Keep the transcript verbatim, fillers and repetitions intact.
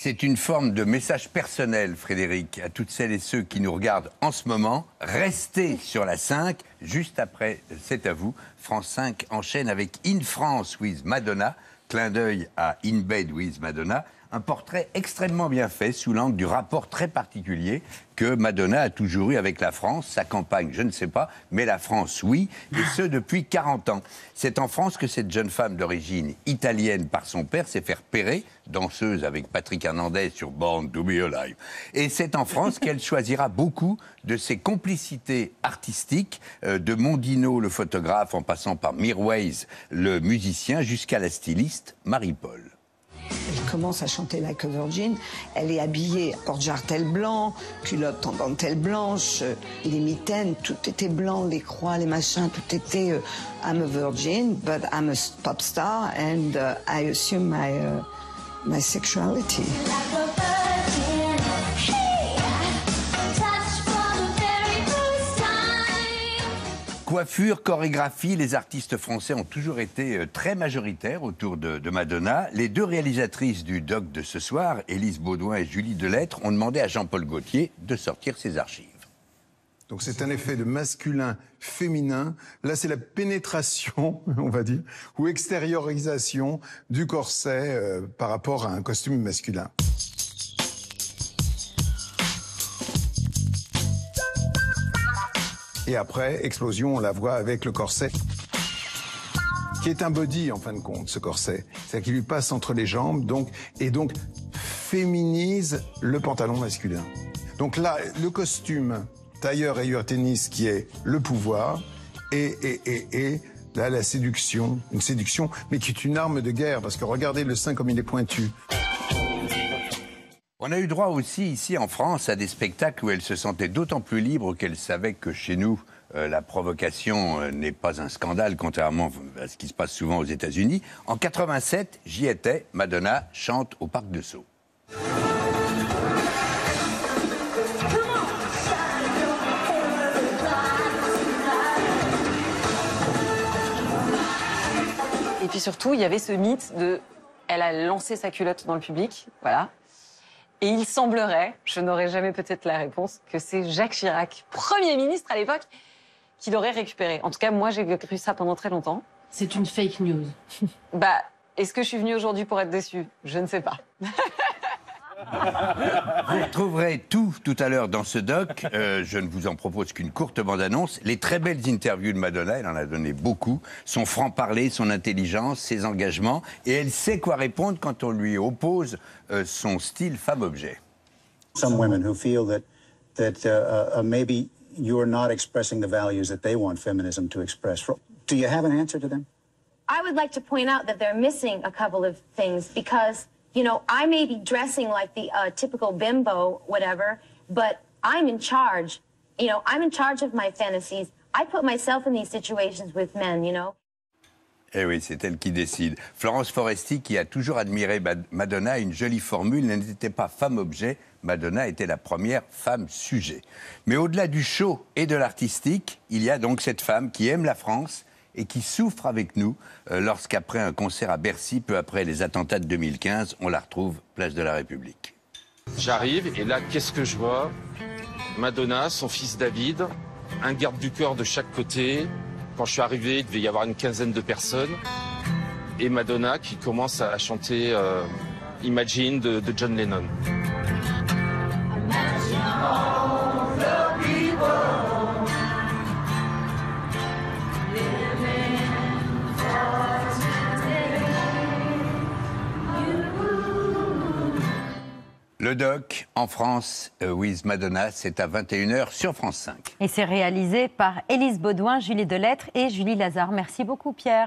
C'est une forme de message personnel, Frédéric, à toutes celles et ceux qui nous regardent en ce moment. Restez sur la cinq, juste après, c'est à vous. France cinq enchaîne avec In France with Madonna, clin d'œil à In Bed with Madonna, un portrait extrêmement bien fait sous l'angle du rapport très particulier que Madonna a toujours eu avec la France, sa campagne, je ne sais pas, mais la France, oui, et ce depuis quarante ans. C'est en France que cette jeune femme d'origine italienne par son père s'est fait repérer, danseuse avec Patrick Hernandez sur Born to be alive. Et c'est en France qu'elle choisira beaucoup de ses complicités artistiques, euh, de Mondino, le photographe, en passant par Mirwais, le musicien, jusqu'à la styliste Marie-Paul. Elle commence à chanter Like a Virgin, elle est habillée porte-jartel blanc, culotte en dentelle blanche, les mitaines, tout était blanc, les croix, les machins, tout était uh, I'm a virgin, but I'm a pop star and uh, I assume my, uh, my sexuality. Coiffure, chorégraphie, les artistes français ont toujours été très majoritaires autour de, de Madonna. Les deux réalisatrices du doc de ce soir, Elise Baudouin et Julie Delettre, ont demandé à Jean-Paul Gaultier de sortir ses archives. Donc c'est un effet de masculin, féminin. Là, c'est la pénétration, on va dire, ou extériorisation du corset euh, par rapport à un costume masculin. Et après, explosion, on la voit avec le corset, qui est un body, en fin de compte, ce corset. C'est-à-dire qu'il lui passe entre les jambes, donc, et donc féminise le pantalon masculin. Donc là, le costume tailleur-rayeur tennis, qui est le pouvoir, et, et, et, et là, la séduction, une séduction, mais qui est une arme de guerre, parce que regardez le sein comme il est pointu. On a eu droit aussi, ici en France, à des spectacles où elle se sentait d'autant plus libre qu'elle savait que chez nous, euh, la provocation euh, n'est pas un scandale, contrairement à ce qui se passe souvent aux États-Unis. En quatre-vingt-sept, j'y étais, Madonna chante au parc de Sceaux. Et puis surtout, il y avait ce mythe de... Elle a lancé sa culotte dans le public, voilà. Et il semblerait, je n'aurai jamais peut-être la réponse, que c'est Jacques Chirac, Premier ministre à l'époque, qui l'aurait récupéré. En tout cas, moi, j'ai cru ça pendant très longtemps. C'est une fake news. Bah, est-ce que je suis venue aujourd'hui pour être déçue? Je ne sais pas. Vous retrouverez tout tout à l'heure dans ce doc. Euh, je ne vous en propose qu'une courte bande-annonce. Les très belles interviews de Madonna, elle en a donné beaucoup. Son franc-parler, son intelligence, ses engagements. Et elle sait quoi répondre quand on lui oppose euh, son style femme-objet. Some women who feel that, that uh, uh, maybe you're not expressing the values that they want feminism to express. Do you have an answer to them? I would like to point out that they're missing a couple of things because... You know, I may be dressing like the uh, typical bimbo, whatever, but I'm in charge. You know, I'm in charge of my fantasies. I put myself in these situations with men, you know. Eh oui, c'est elle qui décide. Florence Foresti, qui a toujours admiré Madonna, a une jolie formule. Elle n'était pas femme-objet, Madonna était la première femme-sujet. Mais au-delà du show et de l'artistique, il y a donc cette femme qui aime la France et qui souffre avec nous euh, lorsqu'après un concert à Bercy, peu après les attentats de deux mille quinze, on la retrouve place de la République. J'arrive et là, qu'est-ce que je vois? Madonna, son fils David, un garde du corps de chaque côté. Quand je suis arrivé, il devait y avoir une quinzaine de personnes. Et Madonna qui commence à chanter euh, Imagine de, de John Lennon. Le doc, en France, euh, with Madonna, c'est à vingt et une heures sur France cinq. Et c'est réalisé par Elise Baudouin, Julie Delettre et Julie Lazare. Merci beaucoup, Pierre.